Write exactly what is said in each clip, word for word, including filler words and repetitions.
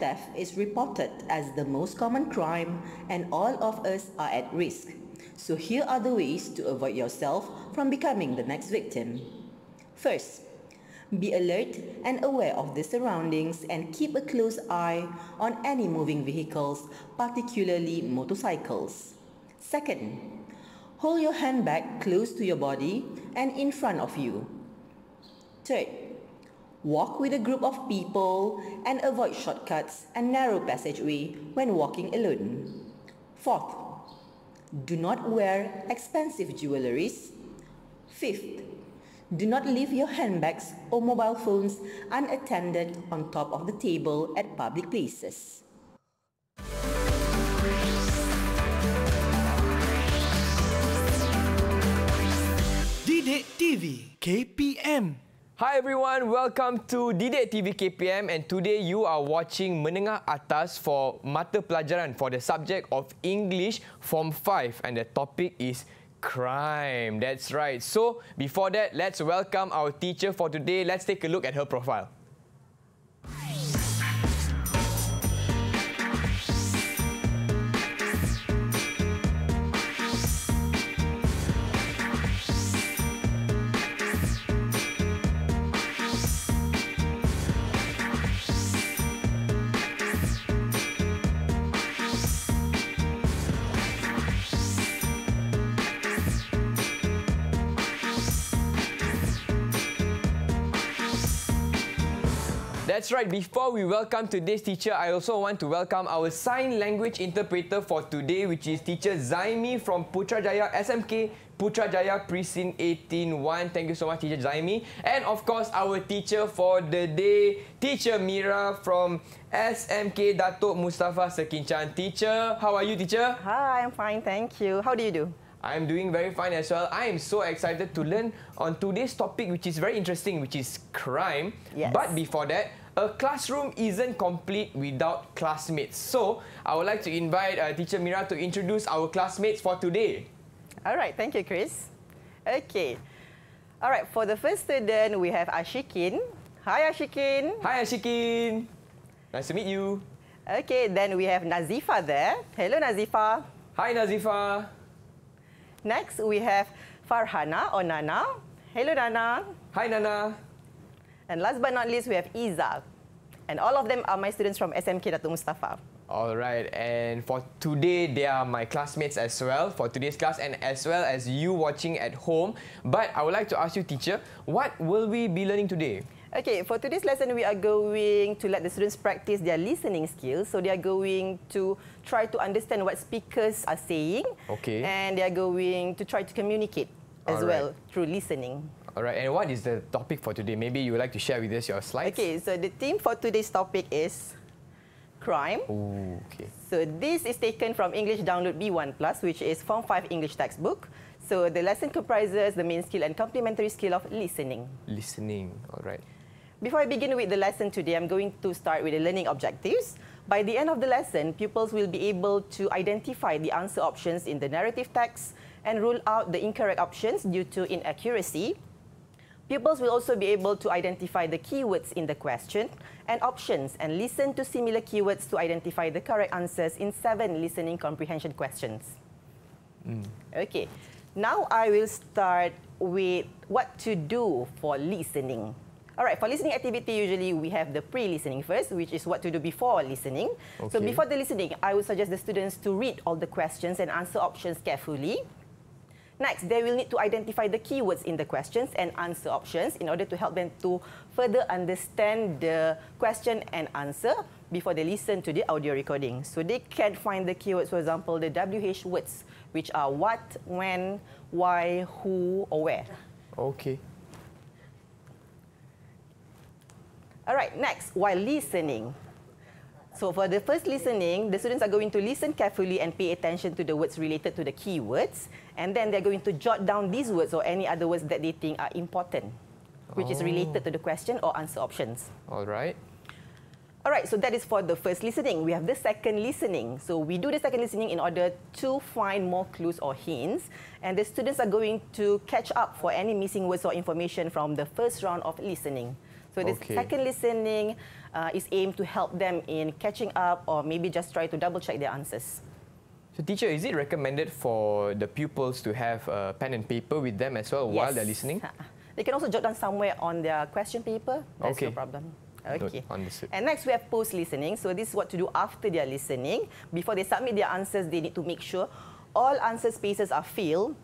theft is reported as the most common crime and all of us are at risk. So here are the ways to avoid yourself from becoming the next victim. First, be alert and aware of the surroundings and keep a close eye on any moving vehicles, particularly motorcycles. Second, hold your handbag close to your body and in front of you. Third, walk with a group of people and avoid shortcuts and narrow passageway when walking alone. Fourth, do not wear expensive jewelries. Fifth, do not leave your handbags or mobile phones unattended on top of the table at public places. DidikTV K P M. Hi everyone, welcome to DidikTV K P M, and today you are watching Menengah Atas for Mata Pelajaran for the subject of English Form five, and the topic is crime. That's right. So before that, let's welcome our teacher for today. Let's take a look at her profile. That's right, before we welcome today's teacher, I also want to welcome our sign language interpreter for today, which is Teacher Zaimi from Putrajaya, S M K Putrajaya Precinct eighteen one. Thank you so much, Teacher Zaimi. And of course, our teacher for the day, Teacher Mira from S M K Dato' Mustapha Sekinchan. Teacher, how are you, teacher? Hi, I'm fine, thank you. How do you do? I'm doing very fine as well. I am so excited to learn on today's topic, which is very interesting, which is crime. Yes. But before that, a classroom isn't complete without classmates. So, I would like to invite uh, Teacher Mira to introduce our classmates for today. All right, thank you, Chris. Okay. All right, for the first student, we have Ashikin. Hi, Ashikin. Hi, Ashikin. Nice to meet you. Okay, then we have Nazifah there. Hello, Nazifah. Hi, Nazifah. Next, we have Farhana or Nana. Hello, Nana. Hi, Nana. And last but not least, we have Iza. And all of them are my students from S M K Dato' Mustapha. All right. And for today, they are my classmates as well for today's class, and as well as you watching at home. But I would like to ask you, teacher, what will we be learning today? Okay, for today's lesson, we are going to let the students practice their listening skills. So they are going to try to understand what speakers are saying. Okay. And they are going to try to communicate as well through listening. All right. And what is the topic for today? Maybe you would like to share with us your slides. Okay, so the theme for today's topic is crime. Ooh, okay. So this is taken from English Download B one plus, which is Form five English textbook. So the lesson comprises the main skill and complementary skill of listening. Listening. All right. Before I begin with the lesson today, I'm going to start with the learning objectives. By the end of the lesson, pupils will be able to identify the answer options in the narrative text and rule out the incorrect options due to inaccuracy. Pupils will also be able to identify the keywords in the question and options and listen to similar keywords to identify the correct answers in seven listening comprehension questions. Mm. Okay, now I will start with what to do for listening. All right, for listening activity, usually we have the pre-listening first, which is what to do before listening. Okay. So before the listening, I would suggest the students to read all the questions and answer options carefully. Next, they will need to identify the keywords in the questions and answer options in order to help them to further understand the question and answer before they listen to the audio recording. So they can find the keywords, for example, the W H words, which are what, when, why, who, or where. Okay. All right, next, while listening. So for the first listening, the students are going to listen carefully and pay attention to the words related to the keywords. And then they're going to jot down these words or any other words that they think are important, which oh. is related to the question or answer options. All right. All right, so that is for the first listening. We have the second listening. So we do the second listening in order to find more clues or hints. And the students are going to catch up for any missing words or information from the first round of listening. So this okay. second listening uh, is aimed to help them in catching up or maybe just try to double-check their answers. So, teacher, is it recommended for the pupils to have a pen and paper with them as well yes. while they're listening? They can also jot down somewhere on their question paper. That's okay. no problem. Okay. Understood. And next, we have post-listening. So this is what to do after they are listening. Before they submit their answers, they need to make sure all answer spaces are filled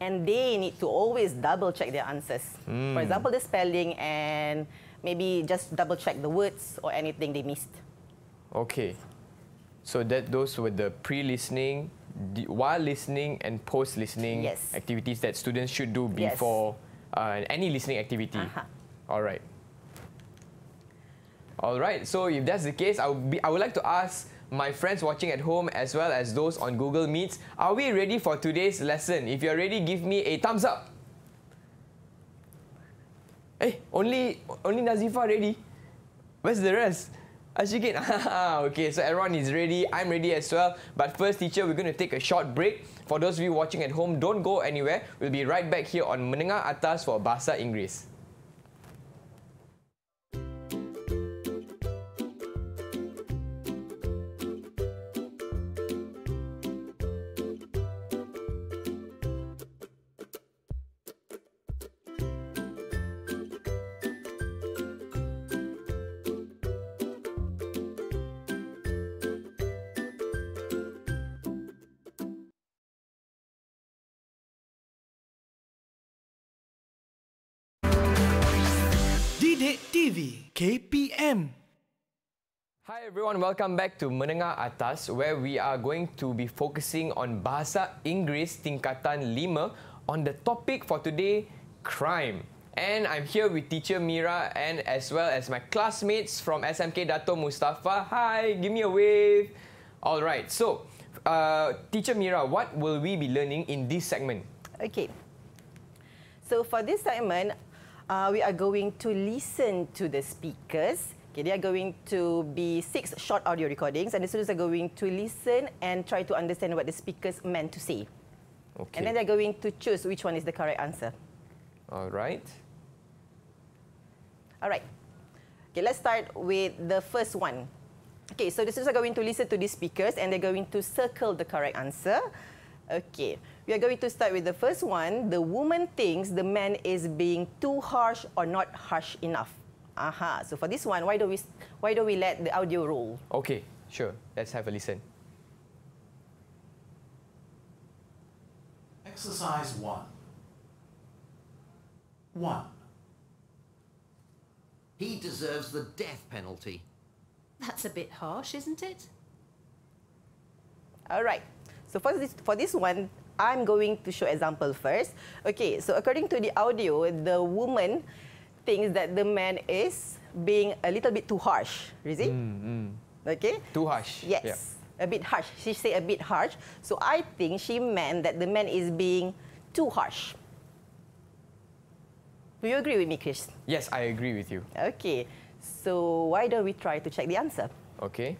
and they need to always double-check their answers. Mm. For example, the spelling and maybe just double-check the words or anything they missed. Okay. So that those were the pre-listening, while listening and post-listening yes. activities that students should do before yes. uh, any listening activity. Uh-huh. All right. All right, so if that's the case, I would, be, I would like to ask my friends watching at home as well as those on Google Meets, are we ready for today's lesson? If you're ready, give me a thumbs up. Hey, only, only Nazifah ready. Where's the rest? Ashikin, okay, so everyone is ready. I'm ready as well. But first, teacher, we're going to take a short break. For those of you watching at home, don't go anywhere. We'll be right back here on Menengah Atas for Bahasa Inggeris. DidikTV K P M. Hi everyone, welcome back to Menengah Atas where we are going to be focusing on Bahasa Inggeris Tingkatan lima on the topic for today, crime. And I'm here with Teacher Mira and as well as my classmates from S M K Dato' Mustapha. Hi, give me a wave. Alright, so uh, Teacher Mira, what will we be learning in this segment? Okay, so for this segment, Uh, we are going to listen to the speakers. Okay, they are going to be six short audio recordings, and the students are going to listen and try to understand what the speakers meant to say. Okay. And then they're going to choose which one is the correct answer. All right. All right. Okay, let's start with the first one. Okay, so the students are going to listen to these speakers, and they're going to circle the correct answer. Okay, we are going to start with the first one. The woman thinks the man is being too harsh or not harsh enough. Aha. So for this one, why don't we why don't we let the audio roll? Okay, sure. Let's have a listen. Exercise one. One. He deserves the death penalty. That's a bit harsh, isn't it? All right. So for this, for this one, I'm going to show example first. Okay, so according to the audio, the woman thinks that the man is being a little bit too harsh. Is it? Mm, mm. Okay? Too harsh. Yes, yeah. A bit harsh. She said a bit harsh. So I think she meant that the man is being too harsh. Do you agree with me, Chris? Yes, I agree with you. Okay, so why don't we try to check the answer? Okay.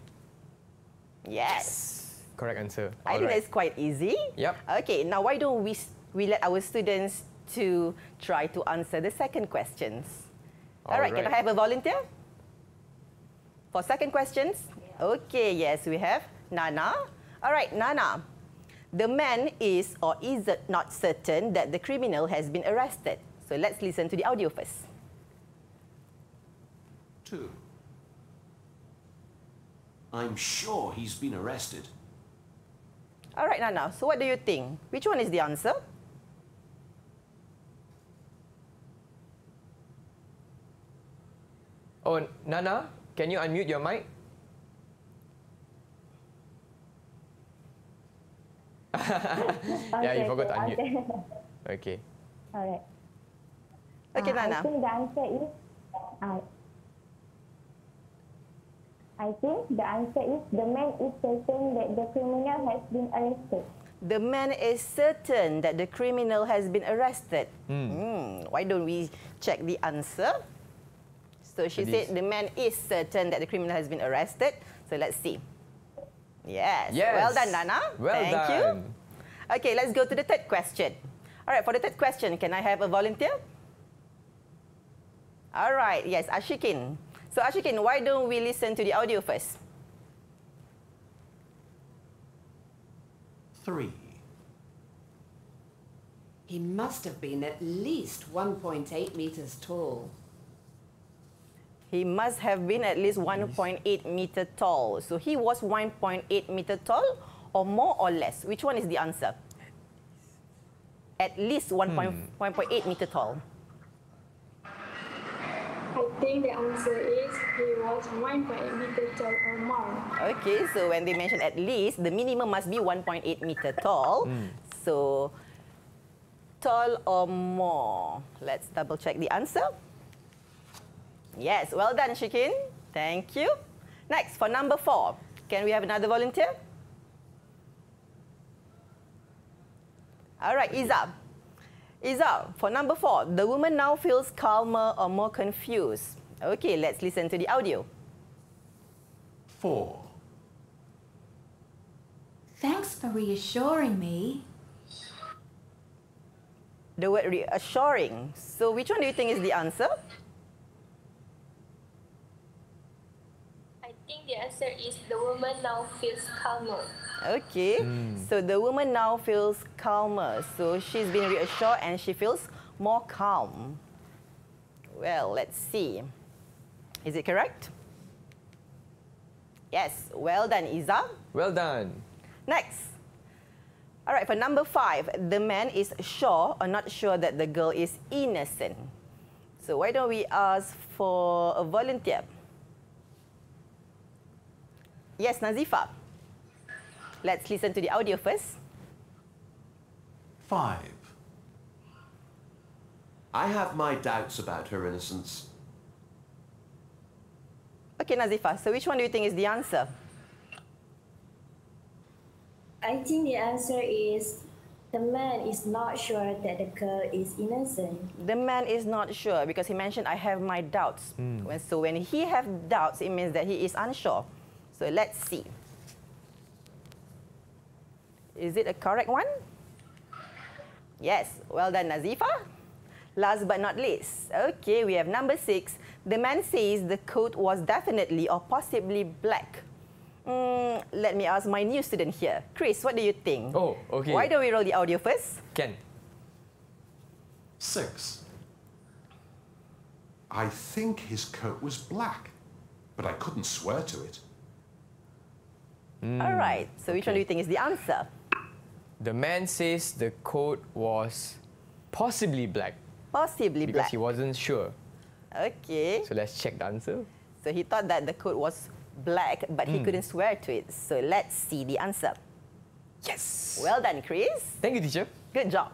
Yes. Correct answer. I All think right. that's quite easy. Yep. Okay, now why don't we, we let our students to try to answer the second questions? All, All right, right, can I have a volunteer? For second questions? Yeah. Okay, yes, we have Nana. All right, Nana. The man is or is not certain that the criminal has been arrested. So let's listen to the audio first. Two. I'm sure he's been arrested. All right, Nana, so what do you think? Which one is the answer? Oh, Nana, can you unmute your mic? Yeah, you forgot to unmute. Okay. All right. Okay, Nana. I think the answer is... Uh, I think the answer is the man is certain that the criminal has been arrested. The man is certain that the criminal has been arrested. Mm. Mm. Why don't we check the answer? So she it said is. the man is certain that the criminal has been arrested. So let's see. Yes. yes. Well done, Nana. Well Thank done. you. Okay, let's go to the third question. All right, for the third question, can I have a volunteer? All right, yes, Ashikin. So Ashikin, why don't we listen to the audio first? Three. He must have been at least one point eight meters tall. He must have been at least one point eight meter tall. So he was one point eight meter tall, or more or less. Which one is the answer? At least one point eight meter tall. I think the answer is he was one point eight meter tall or more. Okay, so when they mention at least, the minimum must be one point eight meter tall. Mm. So tall or more. Let's double check the answer. Yes, well done, Shikin. Thank you. Next, for number four, can we have another volunteer? All right, Iza. Iza, for number four, the woman now feels calmer or more confused. Okay, let's listen to the audio. Four. Thanks for reassuring me. The word reassuring. So which one do you think is the answer? I think the answer is the woman now feels calmer. Okay, mm. so the woman now feels calmer. So she's been reassured and she feels more calm. Well, let's see. Is it correct? Yes, well done, Iza. Well done. Next. All right, for number five, the man is sure or not sure that the girl is innocent. So why don't we ask for a volunteer? Yes, Nazifah. Let's listen to the audio first. Five. I have my doubts about her innocence. Okay, Nazifah, so which one do you think is the answer? I think the answer is the man is not sure that the girl is innocent. The man is not sure because he mentioned, I have my doubts. Mm. So when he has doubts, it means that he is unsure. So let's see. Is it a correct one? Yes. Well done, Nazifah. Last but not least. Okay, we have number six. The man says the coat was definitely or possibly black. Mm, let me ask my new student here. Chris, what do you think? Oh, okay. Why don't we roll the audio first? Ken. Six. I think his coat was black, but I couldn't swear to it. Mm. All right. So which okay. one do you think is the answer? The man says the coat was possibly black. Possibly because black. Because he wasn't sure. Okay. So let's check the answer. So he thought that the coat was black, but mm. he couldn't swear to it. So let's see the answer. Yes. Well done, Chris. Thank you, teacher. Good job.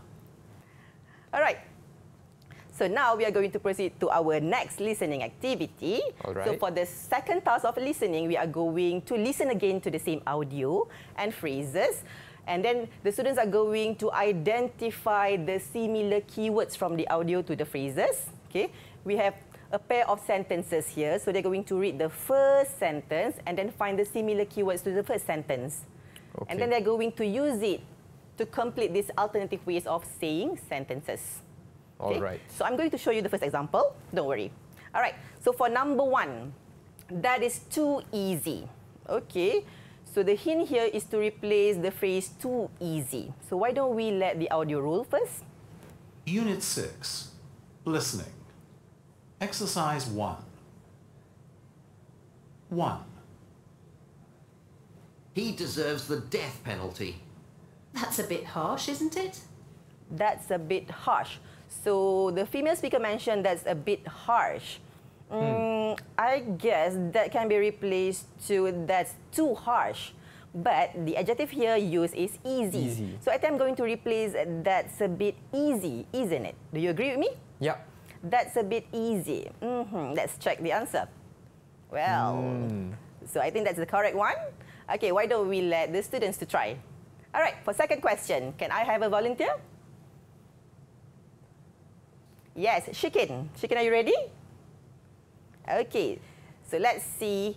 All right. So now we are going to proceed to our next listening activity. All right. So for the second task of listening, we are going to listen again to the same audio and phrases. And then the students are going to identify the similar keywords from the audio to the phrases. Okay. We have a pair of sentences here. So they're going to read the first sentence and then find the similar keywords to the first sentence. Okay. And then they're going to use it to complete these alternative ways of saying sentences. Okay? All right. So I'm going to show you the first example. Don't worry. All right. So for number one, that is too easy. Okay. So the hint here is to replace the phrase too easy. So why don't we let the audio roll first? Unit six, listening. Exercise one. One. He deserves the death penalty. That's a bit harsh, isn't it? That's a bit harsh. So the female speaker mentioned that's a bit harsh. Mm, mm. I guess that can be replaced to that's too harsh. But the adjective here used is easy. easy. So I think I'm going to replace that's a bit easy, isn't it? Do you agree with me? Yeah. That's a bit easy. Mm-hmm. Let's check the answer. Well, mm. so I think that's the correct one. Okay, why don't we let the students to try? All right, for second question, can I have a volunteer? Yes, Shikin. Shikin, are you ready? Okay, so let's see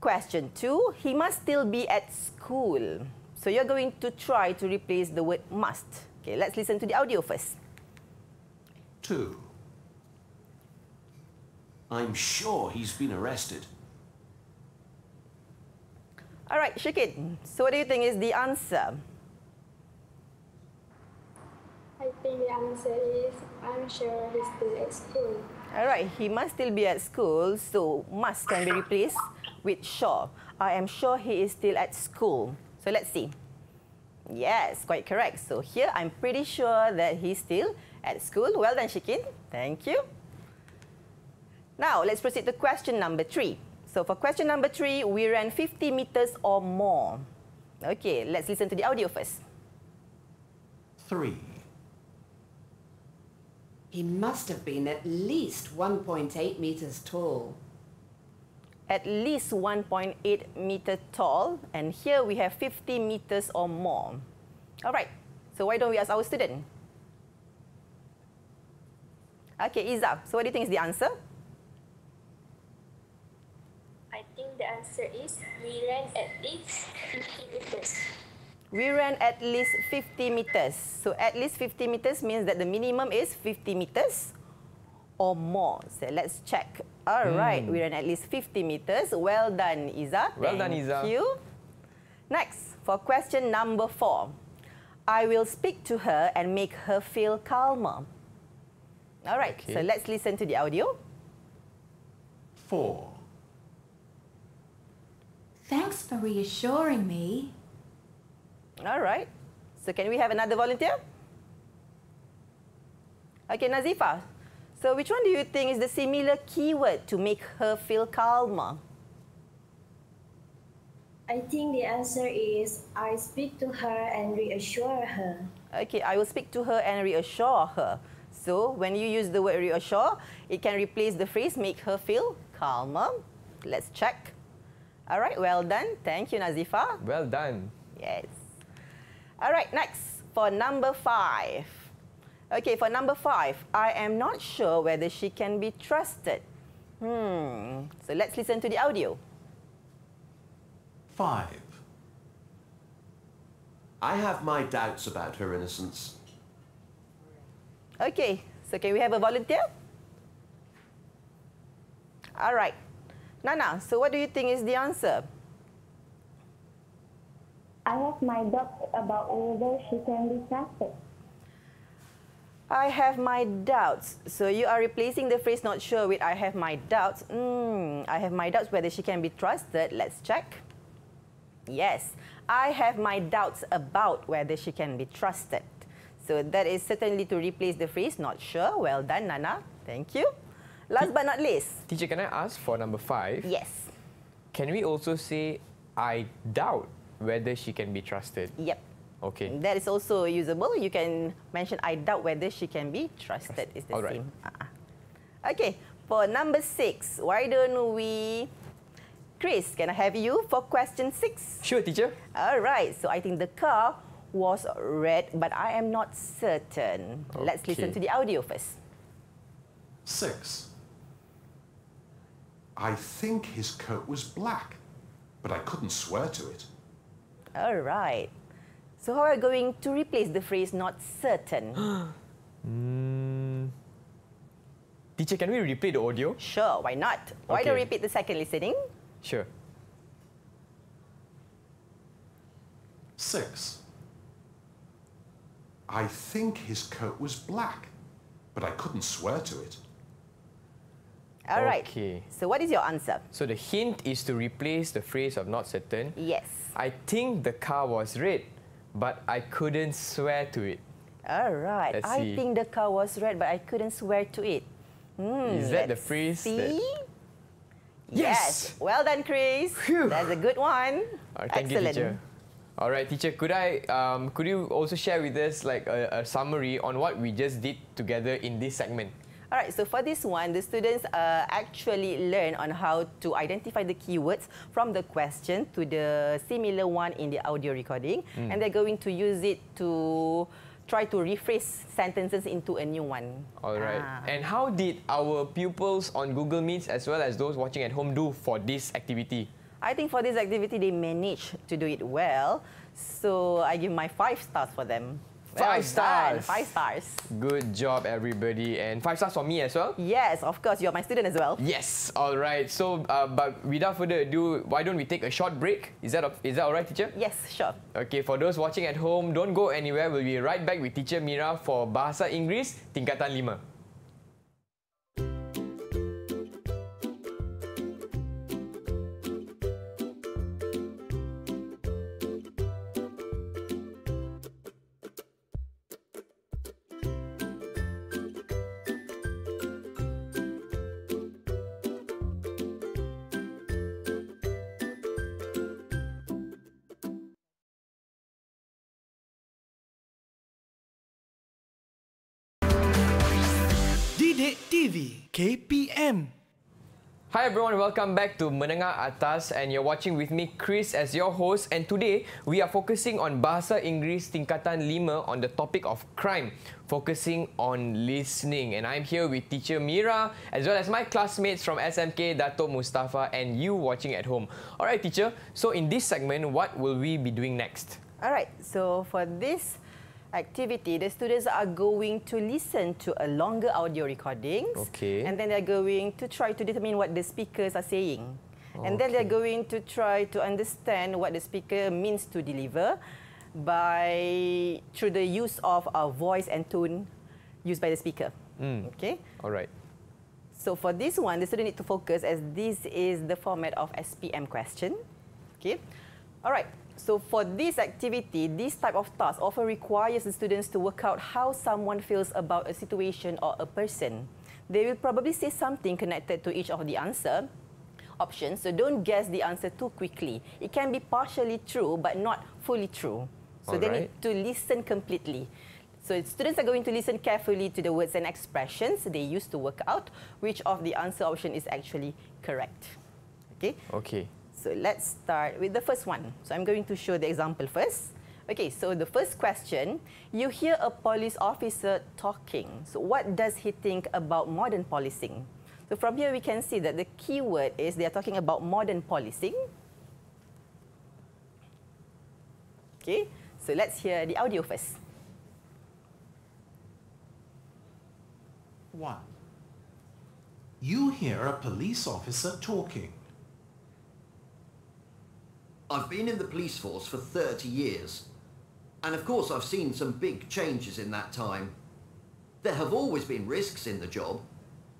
question two. He must still be at school. So you're going to try to replace the word must. Okay, let's listen to the audio first. Two. I'm sure he's been arrested. All right, Ashikin, so what do you think is the answer? I think the answer is, I'm sure he's still at school. All right, he must still be at school, so must can be replaced with sure. I am sure he is still at school. So let's see. Yes, quite correct. So here, I'm pretty sure that he's still at school. Well done, Ashikin. Thank you. Now, let's proceed to question number three. So for question number three, we ran fifty meters or more. Okay, let's listen to the audio first. Three. He must have been at least one point eight meters tall. At least one point eight meters tall. And here we have fifty meters or more. All right, so why don't we ask our student? Okay, Iza, so what do you think is the answer? I think the answer is, we ran at least fifty meters. We ran at least fifty meters. So at least fifty meters means that the minimum is fifty meters or more. So let's check. All mm. right, we ran at least fifty meters. Well done, Iza. Well Thank done, Iza. Thank you. Next, for question number four. I will speak to her and make her feel calmer. All right, okay. So let's listen to the audio. Four. Thanks for reassuring me. All right. So can we have another volunteer? Okay, Nazifah. So which one do you think is the similar keyword to make her feel calmer? I think the answer is, I speak to her and reassure her. Okay, I will speak to her and reassure her. So when you use the word reassure, it can replace the phrase make her feel calmer. Let's check. All right, well done. Thank you, Nazifah. Well done. Yes. All right, next, for number five. Okay, for number five, I am not sure whether she can be trusted. Hmm, so let's listen to the audio. Five. I have my doubts about her innocence. Okay, so can we have a volunteer? All right. Nana, so what do you think is the answer? I have my doubts about whether she can be trusted. I have my doubts. So you are replacing the phrase not sure with I have my doubts. Mm, I have my doubts whether she can be trusted. Let's check. Yes, I have my doubts about whether she can be trusted. So that is certainly to replace the phrase not sure. Well done, Nana. Thank you. Last but not least. Teacher, can I ask for number five? Yes. Can we also say, I doubt whether she can be trusted? Yep. Okay. That is also usable. You can mention, I doubt whether she can be trusted. It's the All same. Right. Uh-uh. Okay. For number six, why don't we... Chris, can I have you for question six? Sure, teacher. All right. So I think the car was red, but I am not certain. Okay. Let's listen to the audio first. Six. I think his coat was black, but I couldn't swear to it. All right. So how are we going to replace the phrase not certain? mm. Teacher, can we replay the audio? Sure, why not? Why okay. don't we repeat the second listening? Sure. Six. I think his coat was black, but I couldn't swear to it. All right. Okay. So what is your answer? So the hint is to replace the phrase of not certain. Yes. I think the car was red, but I couldn't swear to it. All right. Let's I see. think the car was red, but I couldn't swear to it. Mm, is that the phrase? See? That... Yes. Yes. Well done, Chris. Phew. That's a good one. Right, thank Excellent. You, teacher. All right, teacher. Could I? Um, could you also share with us like a, a summary on what we just did together in this segment? All right, so for this one, the students uh, actually learn on how to identify the keywords from the question to the similar one in the audio recording. Mm. And they're going to use it to try to rephrase sentences into a new one. All right. Ah. And how did our pupils on Google Meets as well as those watching at home do for this activity? I think for this activity, they managed to do it well. So I give my five stars for them. Five stars. Five stars. Good job, everybody. And five stars for me as well? Yes, of course. You're my student as well. Yes. All right. So, uh, but without further ado, why don't we take a short break? Is that, is that all right, teacher? Yes, sure. Okay, for those watching at home, don't go anywhere. We'll be right back with Teacher Mira for Bahasa Inggeris Tingkatan lima. DidikTV K P M. Hi everyone, welcome back to Menengah Atas, and you're watching with me, Chris, as your host, and today we are focusing on Bahasa Inggeris Tingkatan lima on the topic of crime, focusing on listening, and I'm here with Teacher Mira as well as my classmates from S M K Dato' Mustapha and you watching at home. Alright teacher, so in this segment, what will we be doing next? Alright, so for this activity, the students are going to listen to a longer audio recordings, okay, and then they're going to try to determine what the speakers are saying, okay, and then they're going to try to understand what the speaker means to deliver by through the use of our voice and tone used by the speaker. Mm. Okay. All right. So for this one, the student need to focus as this is the format of S P M question. Okay. All right. So for this activity, this type of task often requires the students to work out how someone feels about a situation or a person. They will probably say something connected to each of the answer options, so don't guess the answer too quickly. It can be partially true, but not fully true. So all they right. need to listen completely. So students are going to listen carefully to the words and expressions they use to work out which of the answer option is actually correct. Okay? Okay. So let's start with the first one. So I'm going to show the example first. Okay, so the first question, you hear a police officer talking. So what does he think about modern policing? So from here we can see that the key word is they are talking about modern policing. Okay, so let's hear the audio first. One. You hear a police officer talking. I've been in the police force for thirty years, and of course I've seen some big changes in that time. There have always been risks in the job,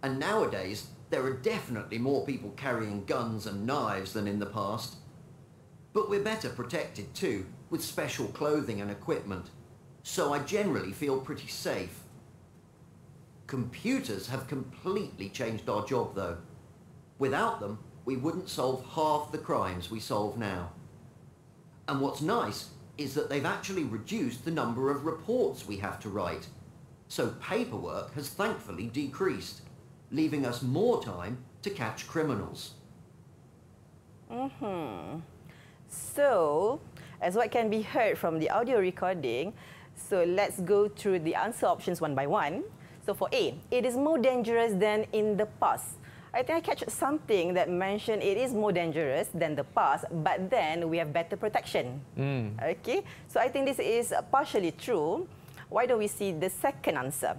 and nowadays there are definitely more people carrying guns and knives than in the past. But we're better protected too, with special clothing and equipment, so I generally feel pretty safe. Computers have completely changed our job though. Without them, we wouldn't solve half the crimes we solve now. And what's nice is that they've actually reduced the number of reports we have to write. So paperwork has thankfully decreased, leaving us more time to catch criminals. Mm-hmm. So, as what can be heard from the audio recording, so let's go through the answer options one by one. So for A, it is more dangerous than in the past. I think I catch something that mentioned it is more dangerous than the past, but then we have better protection. Mm. Okay, so I think this is partially true. Why don't we see the second answer?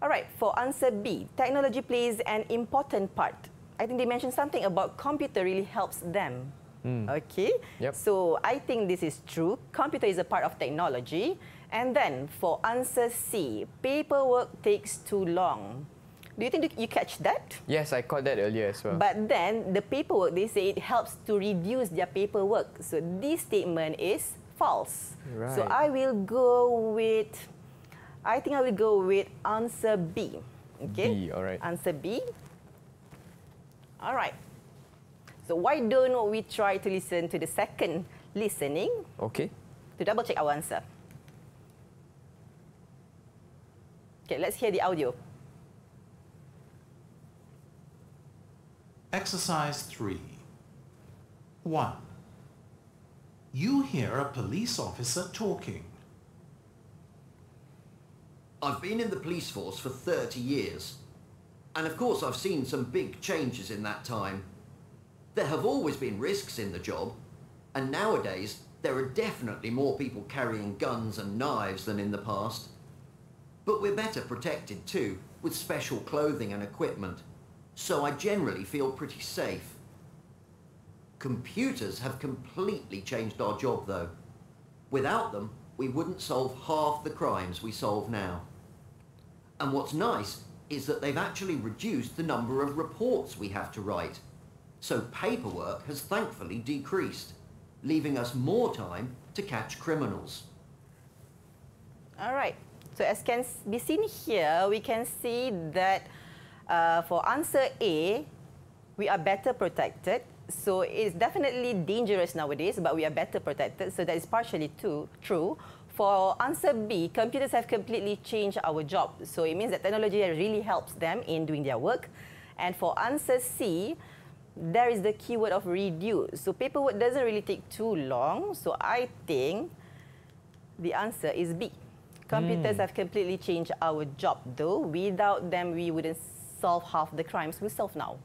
All right, for answer B, technology plays an important part. I think they mentioned something about computer really helps them. Mm. Okay, yep. So I think this is true. Computer is a part of technology. And then for answer C, paperwork takes too long. Do you think you catch that? Yes, I caught that earlier as well. But then, the paperwork, they say it helps to reduce their paperwork. So, this statement is false. Right. So, I will go with, I think I will go with answer B. Okay? B, all right. Answer B. All right. So, why don't we try to listen to the second listening? Okay. To double check our answer. Okay, let's hear the audio. Exercise three. One. You hear a police officer talking. I've been in the police force for thirty years, and of course I've seen some big changes in that time. There have always been risks in the job, And nowadays, there are definitely more people carrying guns and knives than in the past. But we're better protected too, with special clothing and equipment. So I generally feel pretty safe. Computers have completely changed our job though. Without them, we wouldn't solve half the crimes we solve now. And what's nice is that they've actually reduced the number of reports we have to write. So paperwork has thankfully decreased, leaving us more time to catch criminals. All right. So as can be seen here, we can see that uh, for answer A, we are better protected. So it's definitely dangerous nowadays, but we are better protected. So that is partially too, true. For answer B, computers have completely changed our job. So it means that technology really helps them in doing their work. And for answer C, there is the keyword of reduce. So paperwork doesn't really take too long. So I think the answer is B. Computers mm. have completely changed our job, though. Without them, we wouldn't solve half the crimes we solve now.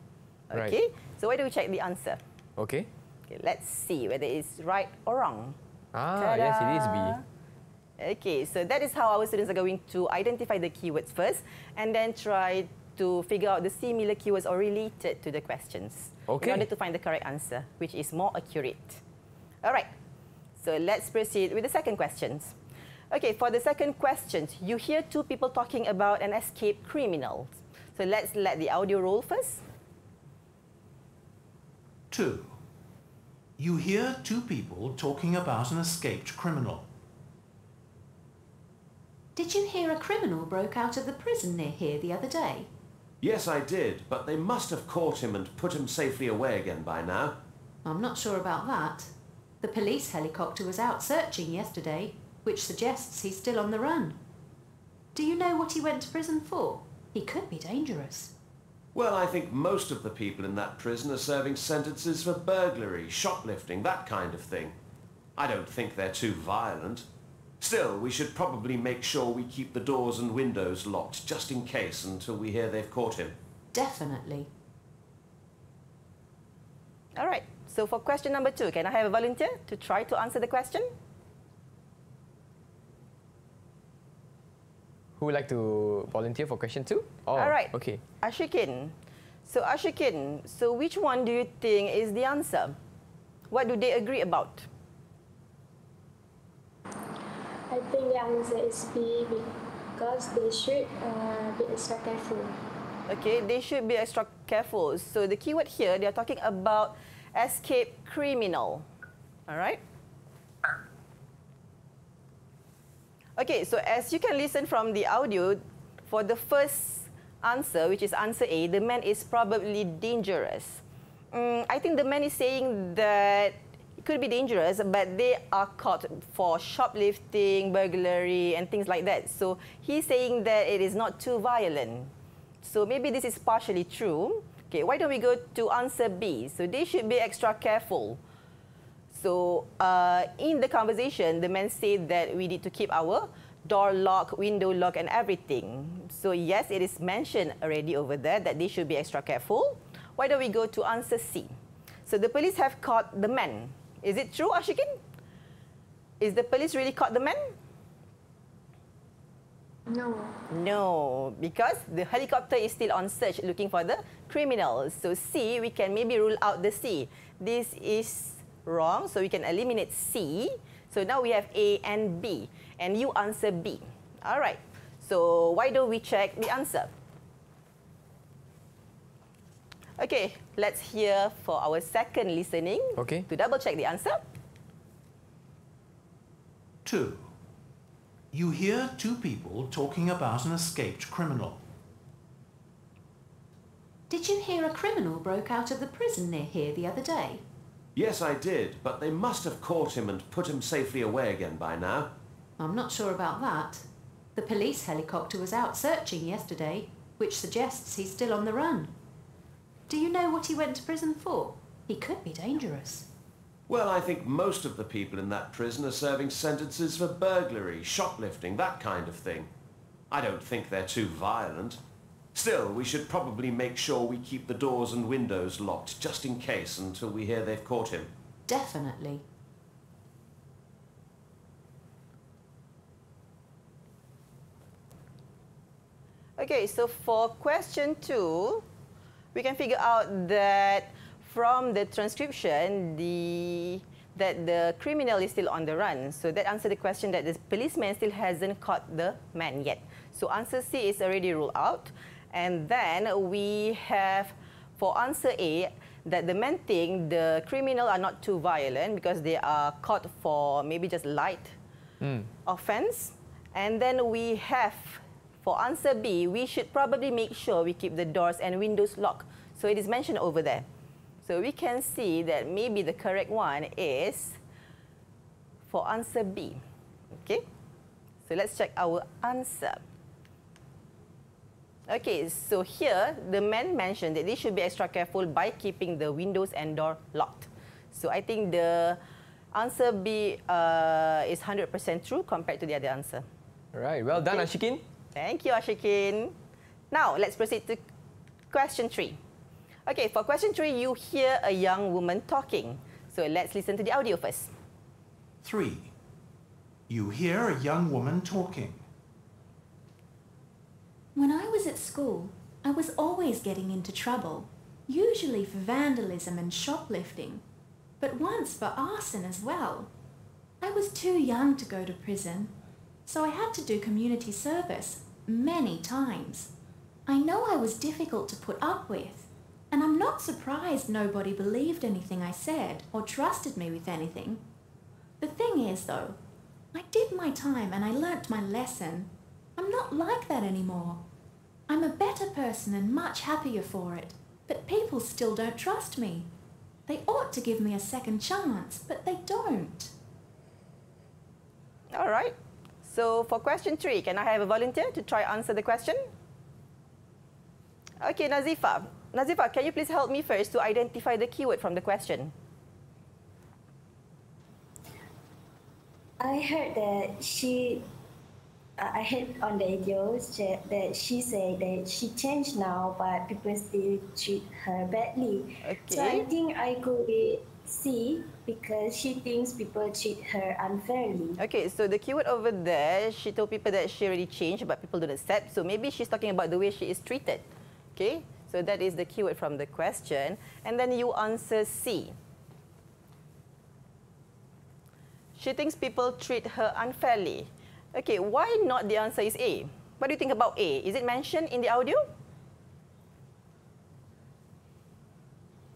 Okay, right. So why don't we check the answer? Okay. Okay, let's see whether it's right or wrong. Ah, yes, it is B. Okay, so that is how our students are going to identify the keywords first and then try to figure out the similar keywords or related to the questions okay. in order to find the correct answer, which is more accurate. All right, so let's proceed with the second questions. Okay, for the second questions, you hear two people talking about an escaped criminal. So let's let the audio roll first. Two. You hear two people talking about an escaped criminal. Did you hear a criminal broke out of the prison near here the other day? Yes, I did, but they must have caught him and put him safely away again by now. I'm not sure about that. The police helicopter was out searching yesterday, which suggests he's still on the run. Do you know what he went to prison for? He could be dangerous. Well, I think most of the people in that prison are serving sentences for burglary, shoplifting, that kind of thing. I don't think they're too violent. Still, we should probably make sure we keep the doors and windows locked, just in case, until we hear they've caught him. Definitely. All right, so for question number two, can I have a volunteer to try to answer the question? Who would like to volunteer for question two? Oh, all right. Okay. Ashikin. So Ashikin, so which one do you think is the answer? What do they agree about? I think the answer is B, because they should uh, be extra careful. Okay, they should be extra careful. So the keyword here, they are talking about escape criminal. All right. Okay, so as you can listen from the audio, for the first answer, which is answer A, the man is probably dangerous. Um, I think the man is saying that it could be dangerous, but they are caught for shoplifting, burglary, and things like that. So he's saying that it is not too violent. So maybe this is partially true. Okay, why don't we go to answer B? So they should be extra careful. So uh, in the conversation, the man said that we need to keep our door locked, window locked, and everything. So yes, it is mentioned already over there that they should be extra careful. Why don't we go to answer C? So the police have caught the man. Is it true, Ashikin? Is the police really caught the man? No. No, because the helicopter is still on search looking for the criminals. So C, we can maybe rule out the C. This is wrong, so we can eliminate C. So now we have A and B, and you answer B. All right, so why don't we check the answer? Okay, let's hear for our second listening okay. to double check the answer. Two. You hear two people talking about an escaped criminal. Did you hear a criminal broke out of the prison near here the other day? Yes, I did, but they must have caught him and put him safely away again by now. I'm not sure about that. The police helicopter was out searching yesterday, which suggests he's still on the run. Do you know what he went to prison for? He could be dangerous. Well, I think most of the people in that prison are serving sentences for burglary, shoplifting, that kind of thing. I don't think they're too violent. Still, we should probably make sure we keep the doors and windows locked, just in case, until we hear they've caught him. Definitely. Okay, so for question two, we can figure out that from the transcription, the that the criminal is still on the run. So that answers the question that the policeman still hasn't caught the man yet. So answer C is already ruled out. And then we have for answer A, that the man thinks the criminal are not too violent because they are caught for maybe just light mm. offense. And then we have for answer B, we should probably make sure we keep the doors and windows locked. So it is mentioned over there. So we can see that maybe the correct one is for answer B. Okay? So let's check our answer. Okay, so here the man mentioned that they should be extra careful by keeping the windows and door locked. So I think the answer B uh, is one hundred percent true compared to the other answer. All right, well done, okay. Ashikin. Thank you, Ashikin. Now, let's proceed to question three. Okay, for question three, you hear a young woman talking. So let's listen to the audio first. Three. You hear a young woman talking. When I was at school, I was always getting into trouble, usually for vandalism and shoplifting, but once for arson as well. I was too young to go to prison, so I had to do community service many times. I know I was difficult to put up with, and I'm not surprised nobody believed anything I said or trusted me with anything. The thing is, though, I did my time and I learnt my lesson. I'm not like that anymore. I'm a better person and much happier for it, but people still don't trust me. They ought to give me a second chance, but they don't. All right. So for question three, can I have a volunteer to try answer the question? Okay, Nazifah. Nazifah, can you please help me first to identify the keyword from the question? I heard that she, uh, I heard on the radio that she said that she changed now, but people still treat her badly. Okay. So I think I could be C, because she thinks people treat her unfairly. Okay, so the keyword over there, she told people that she already changed, but people don't accept. So maybe she's talking about the way she is treated. Okay, so that is the keyword from the question. And then you answer C. She thinks people treat her unfairly. Okay, why not the answer is A? What do you think about A? Is it mentioned in the audio?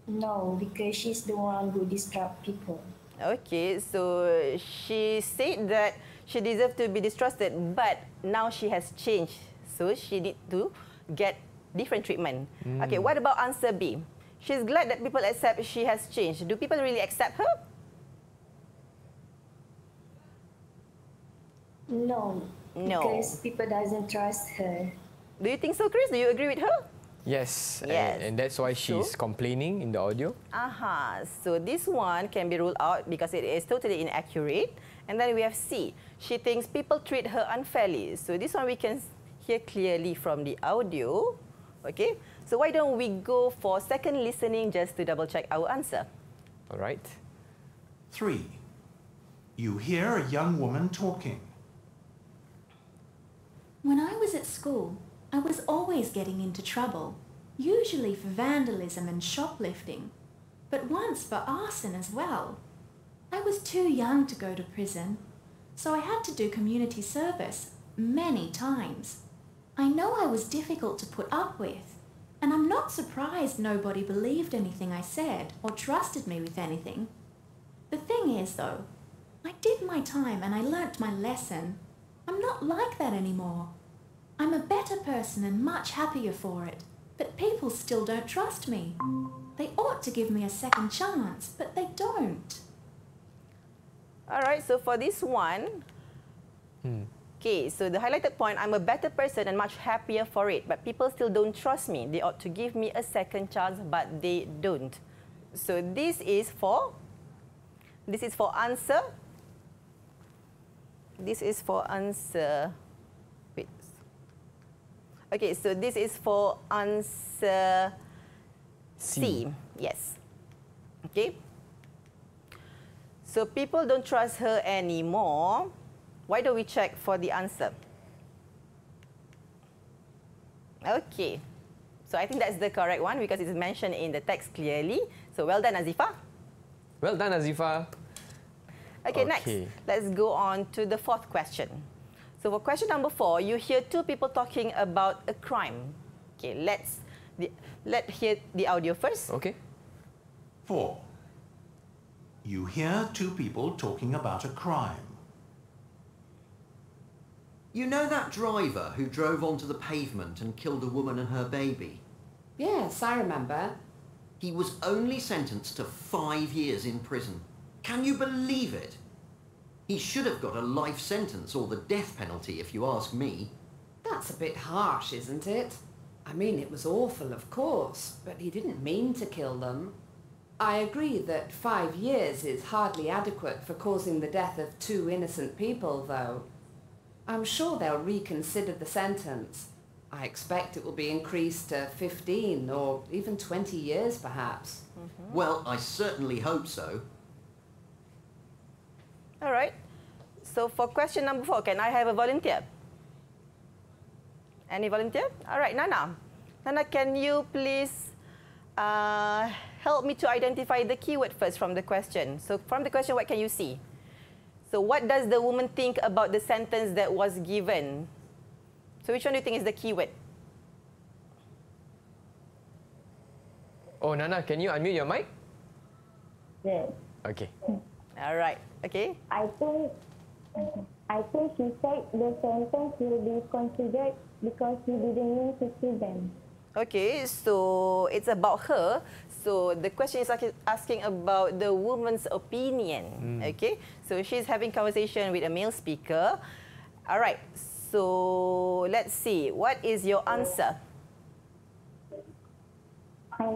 No, because she's the one who distracts people. Okay, so she said that she deserved to be distrusted, but now she has changed. So she needs to get different treatment. Mm. Okay, what about answer B? She's glad that people accept she has changed. Do people really accept her? No, no. Because people doesn't trust her. Do you think so, Chris? Do you agree with her? Yes, yes. And, and that's why she's so complaining in the audio. Aha, so this one can be ruled out because it is totally inaccurate. And then we have C. She thinks people treat her unfairly. So this one we can hear clearly from the audio. Okay, so why don't we go for second listening just to double check our answer? All right. Three. You hear a young woman talking. When I was at school, I was always getting into trouble, usually for vandalism and shoplifting, but once for arson as well. I was too young to go to prison, so I had to do community service many times. I know I was difficult to put up with, and I'm not surprised nobody believed anything I said or trusted me with anything. The thing is, though, I did my time and I learnt my lesson. I'm not like that anymore. I'm a better person and much happier for it, but people still don't trust me. They ought to give me a second chance, but they don't. All right, so for this one, hmm. okay, so the highlighted point, I'm a better person and much happier for it, but people still don't trust me. They ought to give me a second chance, but they don't. So this is for, this is for answer. This is for answer. Okay, so this is for answer C. C. Yes. Okay. So people don't trust her anymore. Why don't we check for the answer? Okay. So I think that's the correct one because it's mentioned in the text clearly. So well done, Nazifah. Well done, Nazifah. Okay, okay, next. Let's go on to the fourth question. So for question number four, you hear two people talking about a crime. Okay, let's the, let hear the audio first. Okay. Four. You hear two people talking about a crime. You know that driver who drove onto the pavement and killed a woman and her baby? Yes, I remember. He was only sentenced to five years in prison. Can you believe it? He should have got a life sentence or the death penalty, if you ask me. That's a bit harsh, isn't it? I mean, it was awful, of course, but he didn't mean to kill them. I agree that five years is hardly adequate for causing the death of two innocent people, though. I'm sure they'll reconsider the sentence. I expect it will be increased to fifteen or even twenty years, perhaps. Mm-hmm. Well, I certainly hope so. All right. So for question number four, can I have a volunteer? Any volunteer? All right, Nana. Nana, can you please uh, help me to identify the keyword first from the question? So from the question, what can you see? So what does the woman think about the sentence that was given? So which one do you think is the keyword? Oh, Nana, can you unmute your mic? Yes. Okay. All right. Okay. I think I think she said the sentence will be considered because she didn't mean to kill them. Okay, so it's about her. So the question is asking about the woman's opinion. Mm. Okay, so she's having conversation with a male speaker. All right, so let's see. What is your answer? I,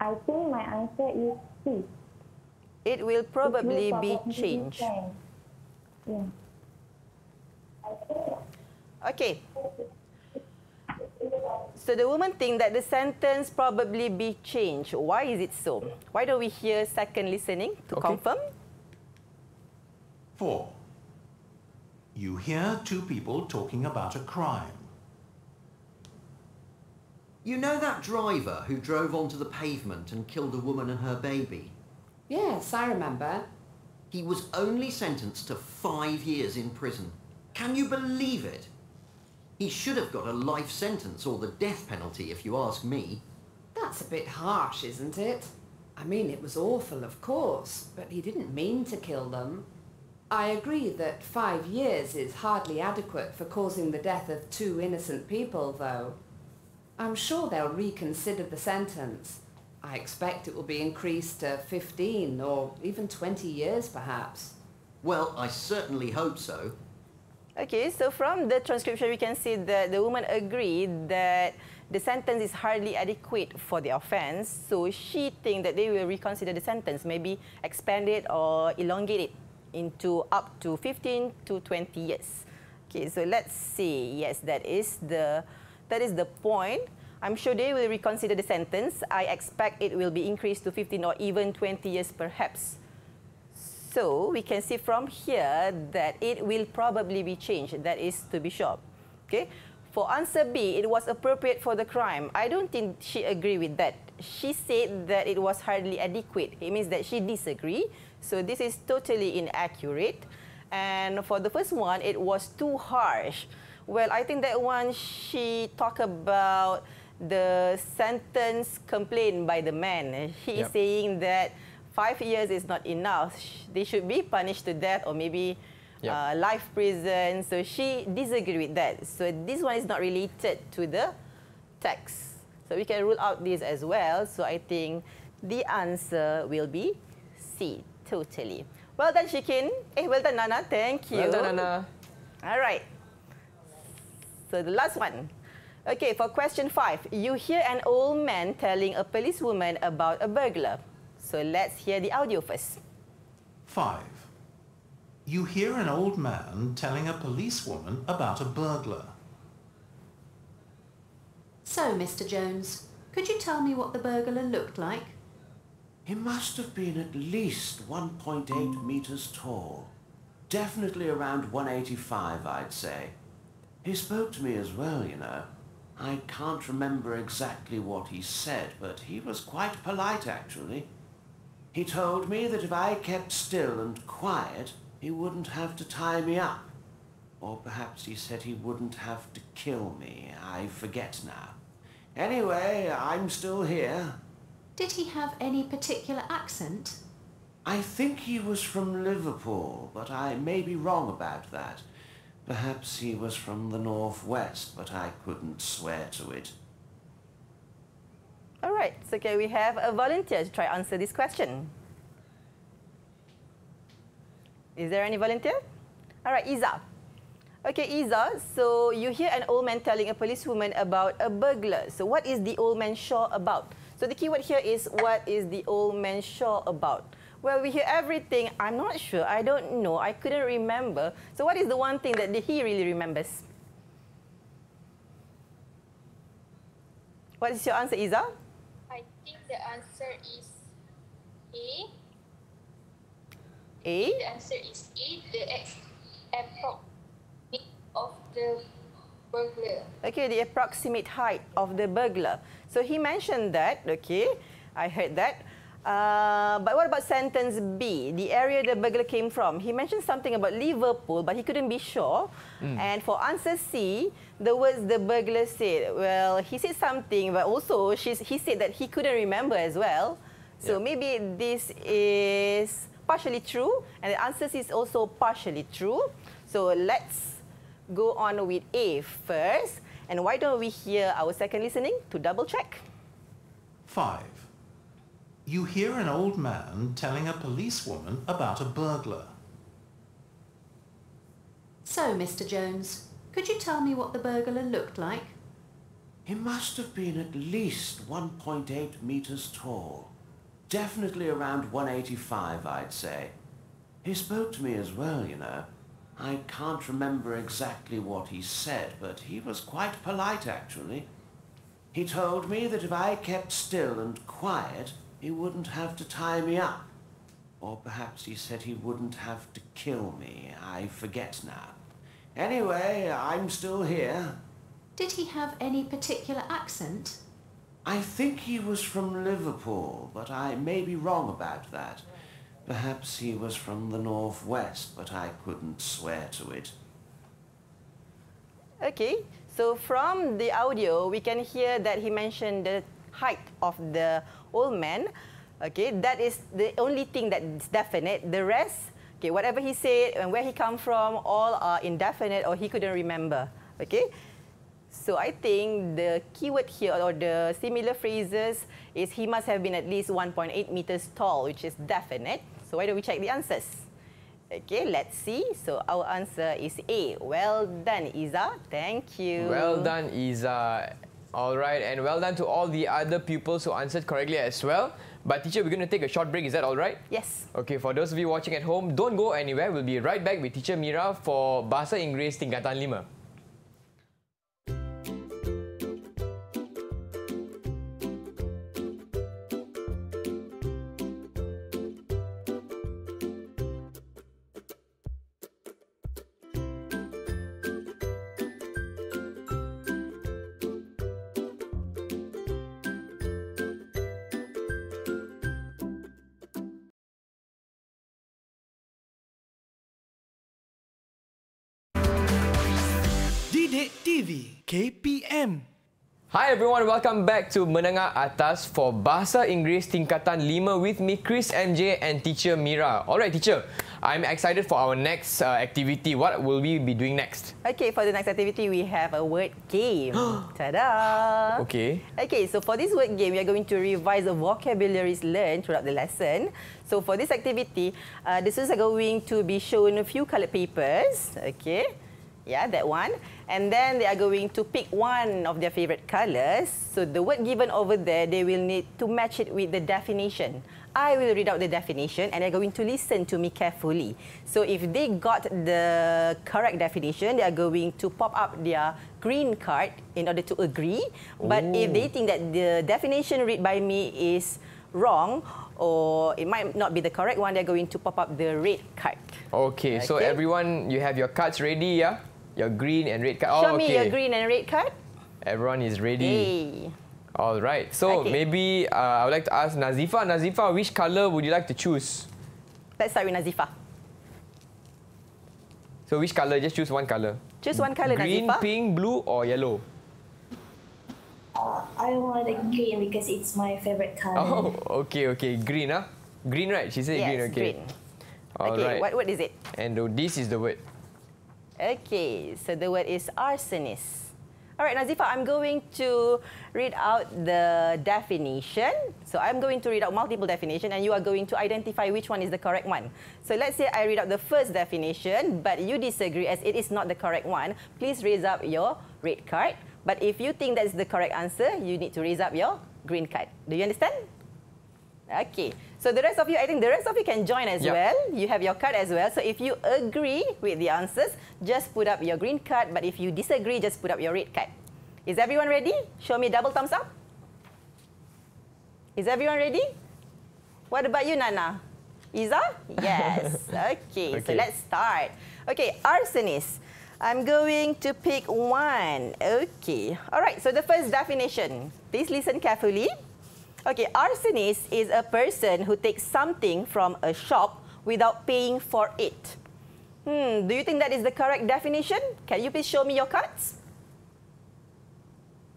I think my answer is C. It will probably, it will probably be changed. Yeah. Okay. So the woman thinks that the sentence probably be changed. Why is it so? Why don't we hear second listening to okay. confirm? Four. You hear two people talking about a crime. You know that driver who drove onto the pavement and killed a woman and her baby? Yes, I remember. He was only sentenced to five years in prison. Can you believe it? He should have got a life sentence or the death penalty, if you ask me. That's a bit harsh, isn't it? I mean, it was awful, of course, but he didn't mean to kill them. I agree that five years is hardly adequate for causing the death of two innocent people, though. I'm sure they'll reconsider the sentence. I expect it will be increased to fifteen or even twenty years, perhaps. Well, I certainly hope so. Okay, so from the transcription, we can see that the woman agreed that the sentence is hardly adequate for the offence. So she thinks that they will reconsider the sentence, maybe expand it or elongate it into up to fifteen to twenty years. Okay, so let's see. Yes, that is the that is the point. I'm sure they will reconsider the sentence. I expect it will be increased to fifteen or even twenty years, perhaps. So we can see from here that it will probably be changed. That is to be sure. Okay. For answer B, it was appropriate for the crime. I don't think she agreed with that. She said that it was hardly adequate. It means that she disagreed. So this is totally inaccurate. And for the first one, it was too harsh. Well, I think that one she talked about the sentence complained by the man. He yep. is saying that Five years is not enough. They should be punished to death or maybe yep. uh, life prison. So she disagreed with that. So this one is not related to the text. So we can rule out this as well. So I think the answer will be C, totally. Well done, Shikin. Eh, well done, Nana. Thank you. Well done, Nana. All right. So the last one. Okay, for question five. You hear an old man telling a policewoman about a burglar. So let's hear the audio first. Five. You hear an old man telling a policewoman about a burglar. So, Mister Jones, could you tell me what the burglar looked like? He must have been at least one point eight meters tall. Definitely around one eighty-five, I'd say. He spoke to me as well, you know. I can't remember exactly what he said, but he was quite polite, actually. He told me that if I kept still and quiet, he wouldn't have to tie me up. Or perhaps he said he wouldn't have to kill me. I forget now. Anyway, I'm still here. Did he have any particular accent? I think he was from Liverpool, but I may be wrong about that. Perhaps he was from the northwest, but I couldn't swear to it. All right, so can we have a volunteer to try answer this question? Is there any volunteer? All right, Iza. Okay, Iza, so you hear an old man telling a policewoman about a burglar. So what is the old man sure about? So the keyword here is, what is the old man sure about? Well, we hear everything. I'm not sure. I don't know. I couldn't remember. So what is the one thing that he really remembers? What is your answer, Iza? I think the answer is A. A? The answer is A, the approximate height of the burglar. Okay, the approximate height of the burglar. So he mentioned that. Okay, I heard that. Uh, but what about sentence B, the area the burglar came from? He mentioned something about Liverpool, but he couldn't be sure. Mm. And for answer C, the words the burglar said, well, he said something, but also she's, he said that he couldn't remember as well. So yeah. Maybe this is partially true, and the answer C is also partially true. So let's go on with A first. And why don't we hear our second listening to double check? Five. You hear an old man telling a policewoman about a burglar. So, Mister Jones, could you tell me what the burglar looked like? He must have been at least one point eight meters tall. Definitely around one eighty-five, I'd say. He spoke to me as well, you know. I can't remember exactly what he said, but he was quite polite, actually. He told me that if I kept still and quiet, he wouldn't have to tie me up. Or perhaps he said he wouldn't have to kill me. I forget now. Anyway, I'm still here. Did he have any particular accent? I think he was from Liverpool, but I may be wrong about that. Perhaps he was from the northwest, but I couldn't swear to it. Okay, so from the audio, we can hear that he mentioned the height of the old man. Okay, that is the only thing that is definite. The rest, okay, whatever he said and where he come from, all are indefinite or he couldn't remember. Okay, so I think the keyword here or the similar phrases is he must have been at least one point eight meters tall, which is definite. So why don't we check the answers? Okay, let's see. So our answer is A. Well done, Iza. Thank you. Well done, Iza. All right, and well done to all the other pupils who answered correctly as well. But teacher, we're going to take a short break. Is that all right? Yes. Okay, for those of you watching at home, don't go anywhere. We'll be right back with Teacher Mira for Bahasa Inggeris Tingkatan lima. DidikTV K P M. Hi everyone, welcome back to Menengah Atas for Bahasa Inggeris Tingkatan lima with me, Chris M J and Teacher Mira. Alright teacher, I'm excited for our next uh, activity. What will we be doing next? Okay, for the next activity we have a word game. Ta-da! Okay. Okay, so for this word game, we are going to revise the vocabularies learned throughout the lesson. So for this activity, uh, the students are going to be shown a few coloured papers. Okay. Yeah, that one. And then they are going to pick one of their favourite colours. So the word given over there, they will need to match it with the definition. I will read out the definition and they're going to listen to me carefully. So if they got the correct definition, they are going to pop up their green card in order to agree. But Ooh. if they think that the definition read by me is wrong, or it might not be the correct one, they're going to pop up the red card. Okay, okay. So everyone, you have your cards ready, yeah? Your green and red card. Show oh, okay. me your green and red card. Everyone is ready. Hey. All right. So okay. maybe uh, I would like to ask Nazifah. Nazifah, which colour would you like to choose? Let's start with Nazifah. So which colour? Just choose one colour. Choose one colour, green, Nazifah. Green, pink, blue or yellow? Uh, I want a green because it's my favourite colour. Oh, okay, okay. Green, huh? Green, right? She said yes, green, okay. Green. All okay, right. What word is it? And this is the word. Okay, so the word is arsonist. All right, Nazifah, I'm going to read out the definition. So I'm going to read out multiple definitions and you are going to identify which one is the correct one. So let's say I read out the first definition, but you disagree as it is not the correct one. Please raise up your red card. But if you think that is the correct answer, you need to raise up your green card. Do you understand? Okay. So the rest of you, I think the rest of you can join as yep. well. You have your card as well. So if you agree with the answers, just put up your green card. But if you disagree, just put up your red card. Is everyone ready? Show me double thumbs up. Is everyone ready? What about you, Nana? Iza? Yes. Okay, okay. So let's start. Okay, arsonist. I'm going to pick one. Okay. All right. So the first definition. Please listen carefully. Okay, arsonist is a person who takes something from a shop without paying for it. Hmm, do you think that is the correct definition? Can you please show me your cards?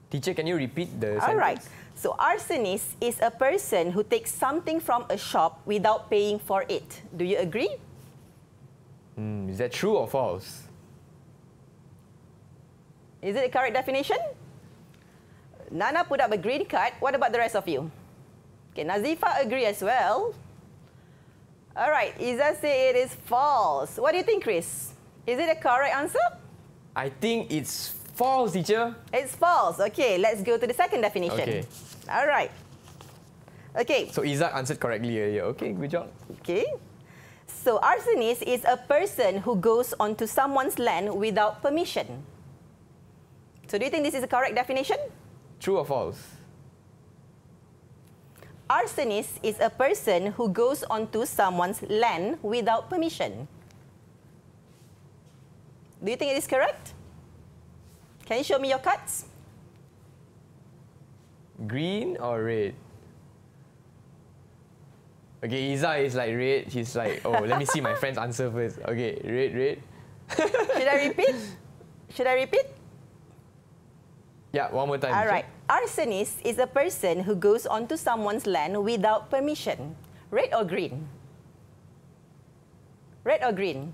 Teacher, can you repeat the sentence? All right. So, arsonist is a person who takes something from a shop without paying for it. Do you agree? Hmm, is that true or false? Is it the correct definition? Nana put up a green card. What about the rest of you? Okay, Nazifah agree as well. All right, Iza say it is false. What do you think, Chris? Is it a correct answer? I think it's false, teacher. It's false. Okay, let's go to the second definition. Okay. All right. Okay. So Iza answered correctly earlier. Okay, good job. Okay. So arsonist is a person who goes onto someone's land without permission. So do you think this is the correct definition? True or false? Arsonist is a person who goes onto someone's land without permission. Do you think it is correct? Can you show me your cards? Green or red? Okay, Iza is like red. He's like, oh, let me see my friend's answer first. Okay, red, red. Should I repeat? Should I repeat? Yeah, one more time. All right. Arsonist is a person who goes onto someone's land without permission. Red or green? Red or green?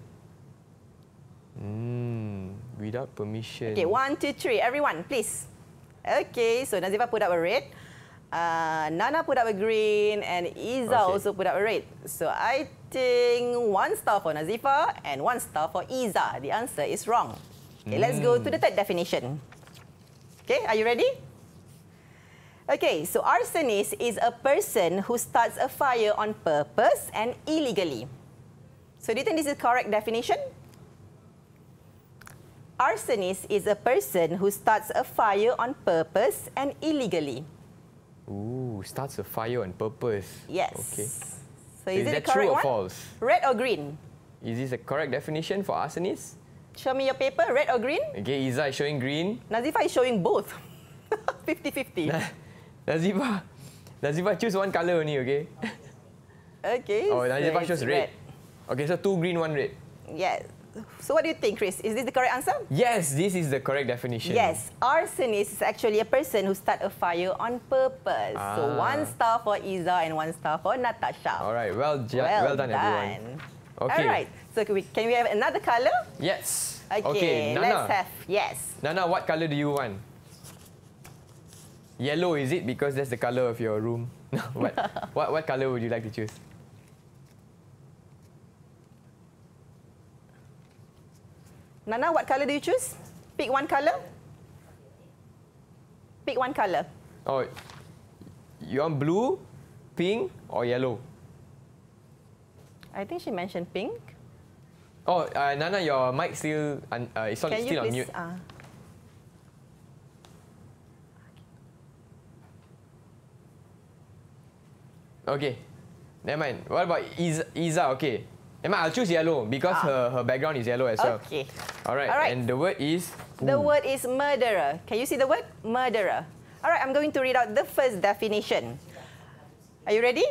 Mm, without permission. Okay, one, two, three. Everyone, please. Okay, so Nazifah put up a red. Uh, Nana put up a green. And Iza okay. also put up a red. So I think one star for Nazifah and one star for Iza. The answer is wrong. Okay, mm. let's go to the third definition. Okay, are you ready? Okay, so arsonist is a person who starts a fire on purpose and illegally. So do you think this is the correct definition? Arsonist is a person who starts a fire on purpose and illegally. Ooh, starts a fire on purpose. Yes. Okay. So is, so is it that true or one? false? Red or green? Is this the correct definition for arsonist? Show me your paper, red or green? Okay, Iza is showing green. Nazifah is showing both. fifty fifty. Na Nazifah, Nazifah, choose one colour only, okay? Okay. Oh, Nazifah so shows red. red. Okay, so two green, one red. Yes. So what do you think, Chris? Is this the correct answer? Yes, this is the correct definition. Yes, arsonist is actually a person who starts a fire on purpose. Ah. So one star for Iza and one star for Natasha. All right, well, well, well done, done, everyone. Okay. All right. So can we, can we have another colour? Yes. Okay. okay Nana, let's have yes. Nana, what colour do you want? Yellow, is it? Because that's the colour of your room. No. What, what what colour would you like to choose? Nana, what colour do you choose? Pick one colour. Pick one colour. Oh, you want blue, pink, or yellow? I think she mentioned pink. Oh, uh, Nana, your mic still un, uh, it's on, Can still you on please, mute. Uh... Okay, never mind. What about Iza? Iza, okay. Emma, I'll choose yellow because ah. her, her background is yellow as okay. well. Okay. All right. All right. And the word is? The ooh. word is murderer. Can you see the word? Murderer. All right, I'm going to read out the first definition. Are you ready?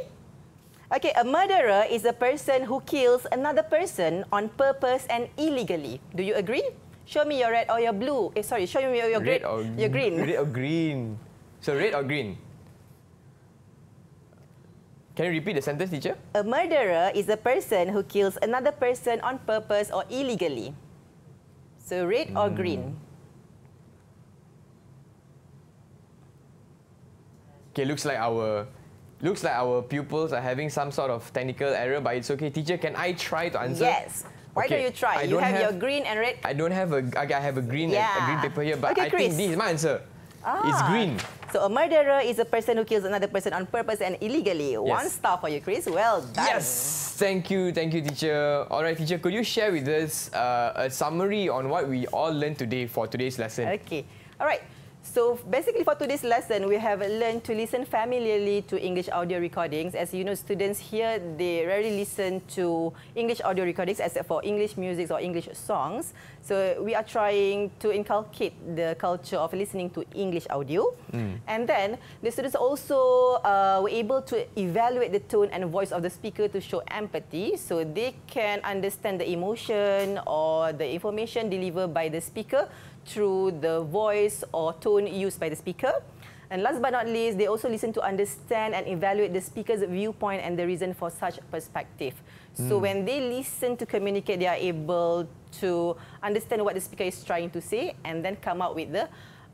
Okay, a murderer is a person who kills another person on purpose and illegally. Do you agree? Show me your red or your blue. Eh, sorry, show me your, your, red or your green. Red or green. So, red or green? Can you repeat the sentence, teacher? A murderer is a person who kills another person on purpose or illegally. So, red mm. or green? Okay, looks like our... Looks like our pupils are having some sort of technical error, but it's okay. Teacher, can I try to answer? Yes. Why okay. don't you try? I you have, have your green and red. I don't have a. Okay, I have a green yeah. and a green paper here, but okay, I Chris. think this is my answer. Ah. It's green. So a murderer is a person who kills another person on purpose and illegally. Yes. One star for you, Chris. Well done. Yes. Thank you, thank you, teacher. All right, teacher, could you share with us uh, a summary on what we all learned today for today's lesson? Okay. All right. So basically for today's lesson, we have learned to listen familiarly to English audio recordings. As you know, students here, they rarely listen to English audio recordings except for English music or English songs. So we are trying to inculcate the culture of listening to English audio. Mm. And then the students also uh, were able to evaluate the tone and voice of the speaker to show empathy. So they can understand the emotion or the information delivered by the speaker through the voice or tone used by the speaker. And last but not least, they also listen to understand and evaluate the speaker's viewpoint and the reason for such perspective. Mm. So when they listen to communicate, they are able to understand what the speaker is trying to say and then come out with the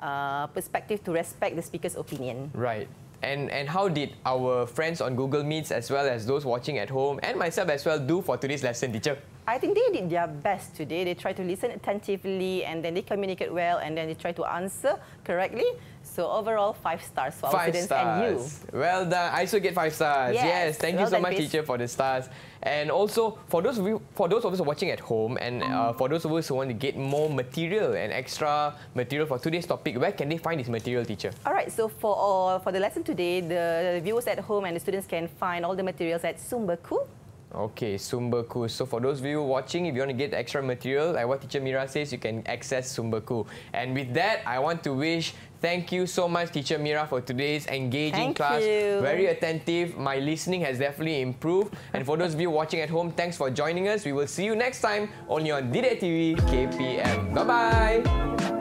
uh, perspective to respect the speaker's opinion. Right. And, and how did our friends on Google Meets as well as those watching at home and myself as well do for today's lesson, teacher? I think they did their best today. They tried to listen attentively and then they communicate well and then they try to answer correctly. So overall, five stars for our students and you. Well done. I also get five stars. Yes. yes. Thank you so much, teacher, for the stars. And also, for those of you, for those of us watching at home and uh, for those of us who want to get more material and extra material for today's topic, where can they find this material, teacher? All right. So for uh, for the lesson today, the viewers at home and the students can find all the materials at Sumberku. Okay, Sumberku. So for those of you watching, if you want to get extra material, like what Teacher Mira says, you can access Sumberku. And with that, I want to wish thank you so much, Teacher Mira, for today's engaging thank class. You. Very attentive. My listening has definitely improved. And for those of you watching at home, thanks for joining us. We will see you next time only on DidikTV K P M. Bye-bye.